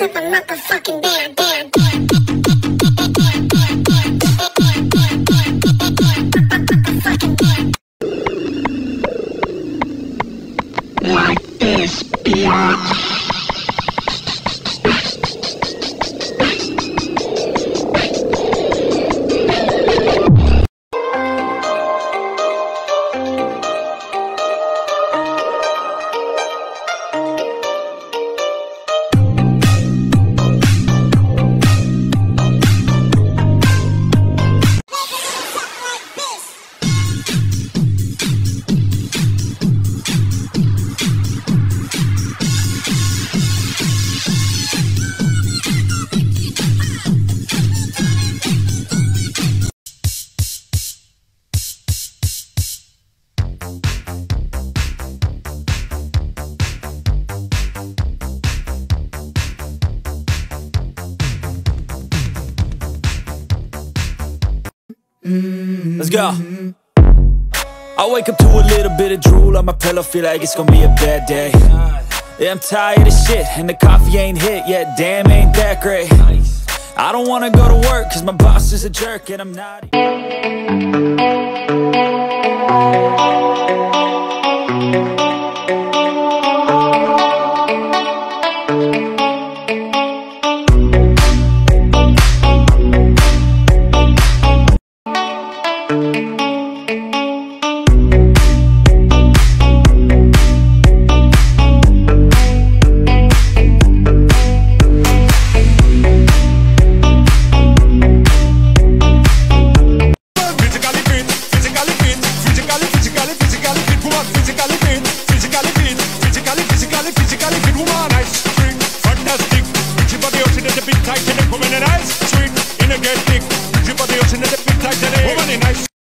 to my motherfucking band. Like this, bitch. Let's go. I wake up to a little bit of drool on my pillow, feel like it's gonna be a bad day. Yeah, I'm tired of shit, and the coffee ain't hit yet, damn, ain't that great. I don't wanna go to work, cause my boss is a jerk, and I'm not.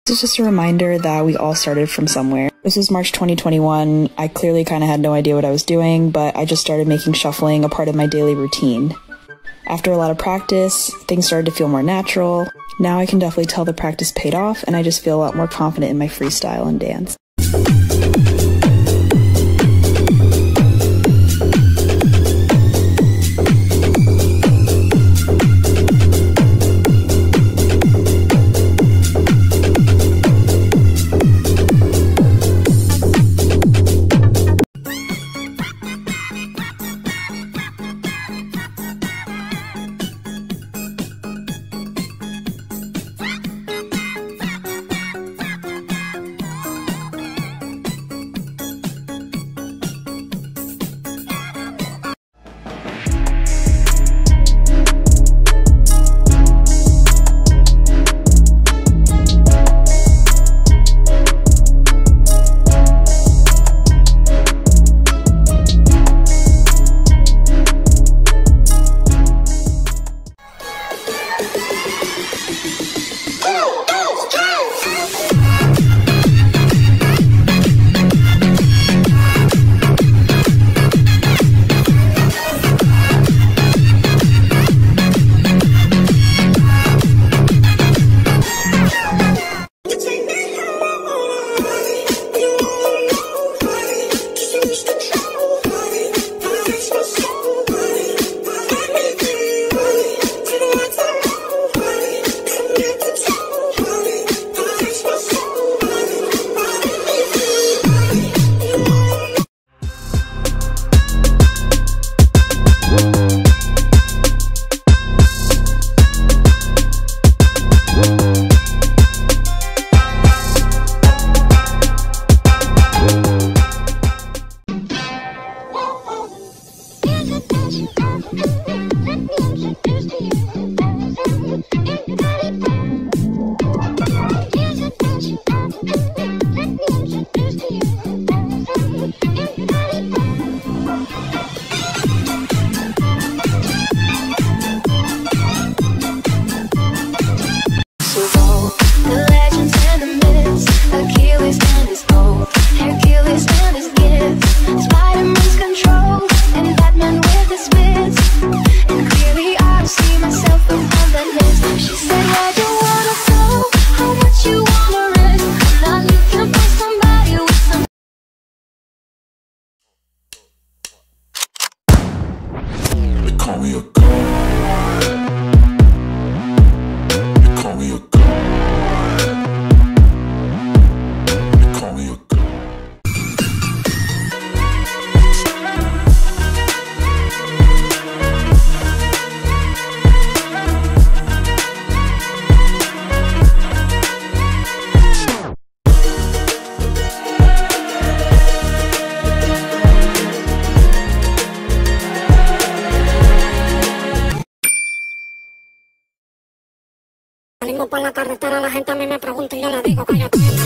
This is just a reminder that we all started from somewhere. This was March 2021. I clearly kind of had no idea what I was doing, but I just started making shuffling a part of my daily routine. After a lot of practice, things started to feel more natural. Now I can definitely tell the practice paid off, and I just feel a lot more confident in my freestyle and dance. salgo por la carretera, la gente a mí me pregunta y yo le digo que yo estoy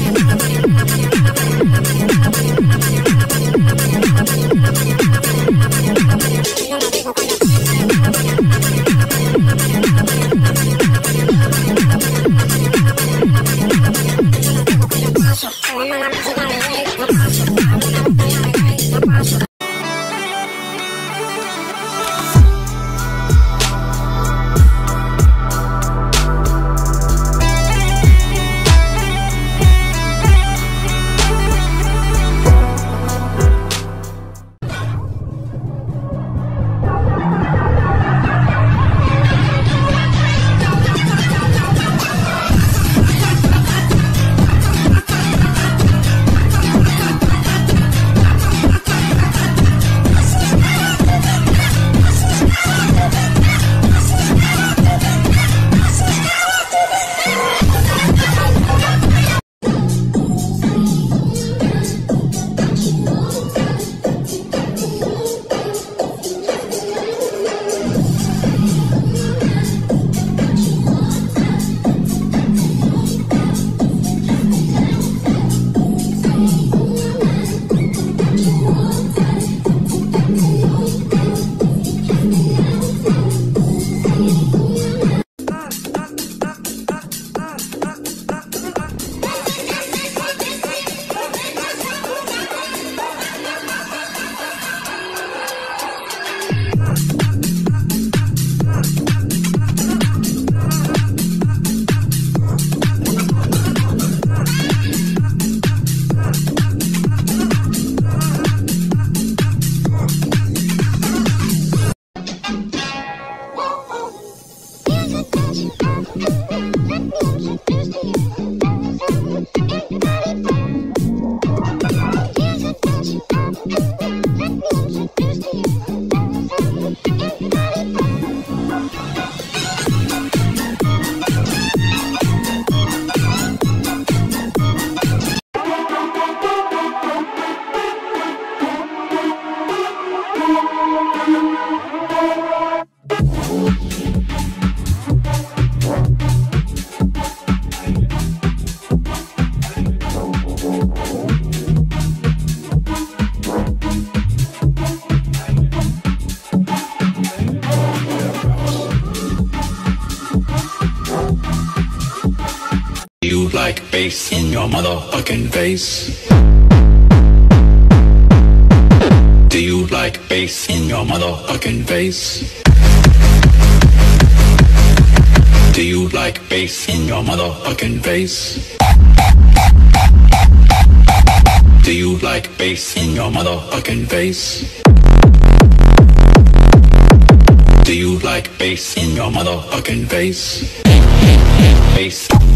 like bass in your motherfucking face. Do you like bass in your motherfucking face? Do you like bass in your motherfucking face? Do you like bass in your motherfucking face? Do you like bass in your motherfucking face? Bass.